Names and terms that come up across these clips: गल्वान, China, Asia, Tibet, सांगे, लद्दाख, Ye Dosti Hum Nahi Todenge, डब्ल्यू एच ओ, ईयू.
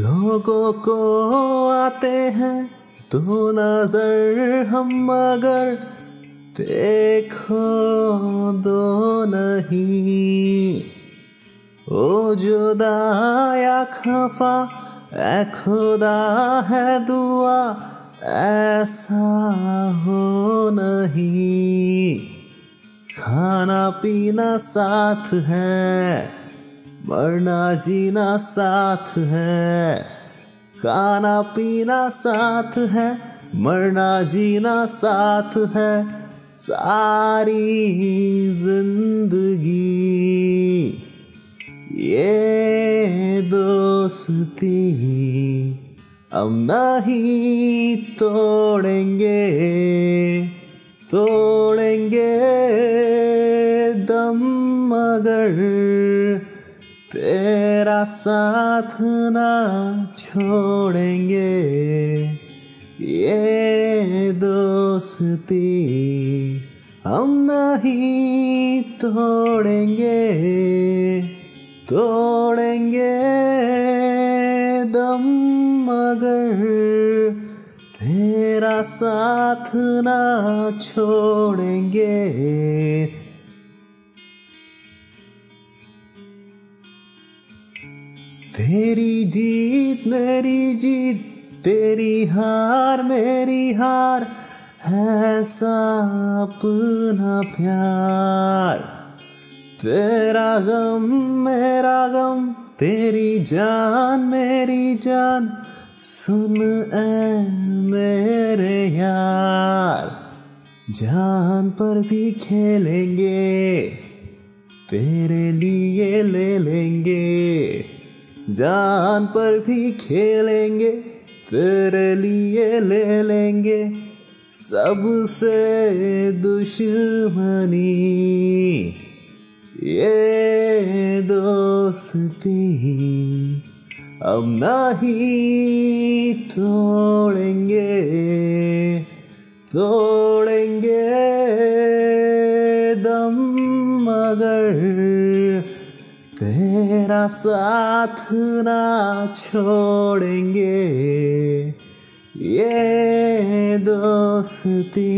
लोगों को आते हैं दो नजर हम मगर देखो दो नहीं। ओ जुदा या खफा ऐ खुदा है दुआ ऐसा हो नहीं। खाना पीना साथ है मरना जीना साथ है। खाना पीना साथ है मरना जीना साथ है सारी जिंदगी। ये दोस्ती हम नहीं तोड़ेंगे, तोड़ेंगे दम मगर तेरा साथ ना छोड़ेंगे। ये दोस्ती हम नहीं तोड़ेंगे, तोड़ेंगे दम मगर तेरा साथ ना छोड़ेंगे। तेरी जीत मेरी जीत तेरी हार मेरी हार है अपना प्यार। तेरा गम मेरा गम तेरी जान मेरी जान सुन ऐ मेरे यार। जान पर भी खेलेंगे तेरे लिए ले लेंगे। जान पर भी खेलेंगे तेरे लिए ले लेंगे। सबसे दुश्मनी ये दोस्ती हम नहीं तोड़ेंगे, तोड़ेंगे दम मगर तेरा साथ ना छोड़ेंगे। ये दोस्ती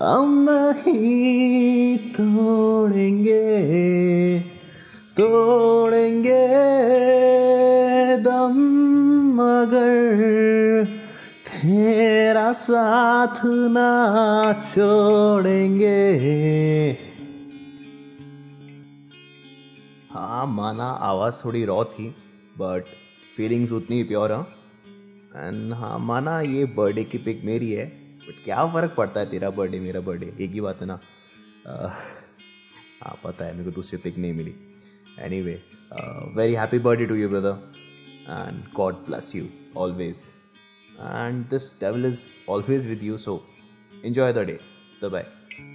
हम नहीं तोड़ेंगे, तोड़ेंगे दम मगर तेरा साथ ना छोड़ेंगे। हाँ माना आवाज़ थोड़ी रॉ थी बट फीलिंग्स उतनी प्योर हैं। एंड हाँ माना ये बर्थडे की पिक मेरी है बट क्या फ़र्क पड़ता है तेरा बर्थडे मेरा बर्थडे, एक ही बात है ना। हाँ पता है मेरे को दूसरी पिक नहीं मिली। Anyway very happy birthday to you brother and God bless you always and this devil is always with you. So enjoy the day, bye.